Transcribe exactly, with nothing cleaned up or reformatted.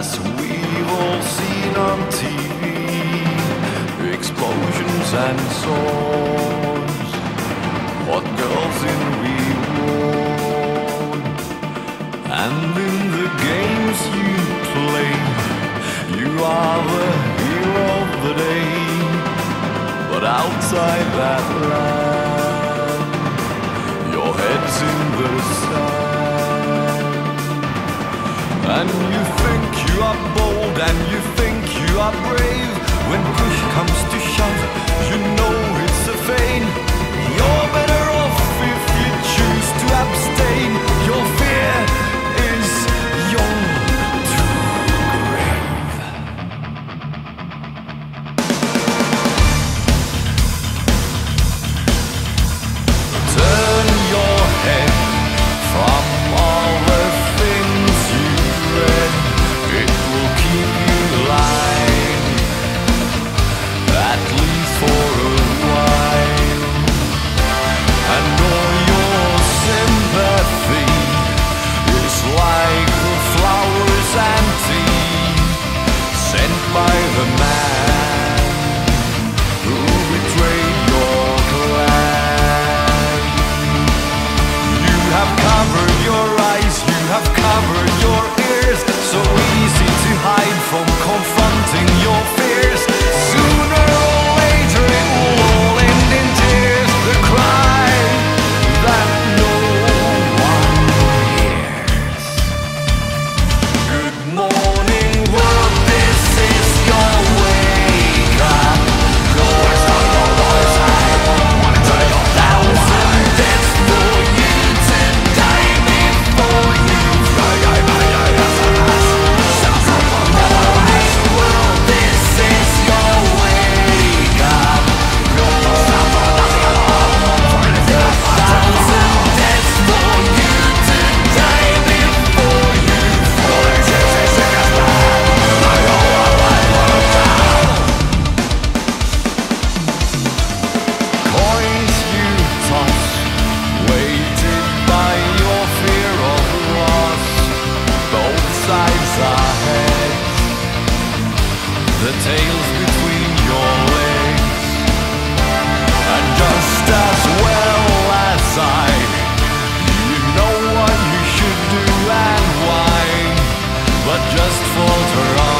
as we've all seen on T V, explosions and swords, what girls in we wore. And in the games you play, you are the hero of the day. But outside that land, your head's in the sand. And you think you are bold, and you think you are brave. When push comes to shove, you know it's a feint. You're better off if you choose to abstain. Your fear is your true grave. Turn your head from all the things you read, it will keep you alive, at least for a while. And all your sympathy is like the flowers and tea sent by the man who betrayed your clan. You have covered your eyes, you have covered your ears, so easy to hide from confronting your fears. Sooner or later it will all end in tears, the cry that no one hears. Good morning world, this is your wake up. Doors on the doors, I don't wanna turn off that one. That's for you today, before you fly. World, this is your wake up. That's for you today, before you coins you toss, weighted by your fear of loss. Both sides are heads, the tails between your legs. And just as well as I, you know what you should do and why, but just falter on.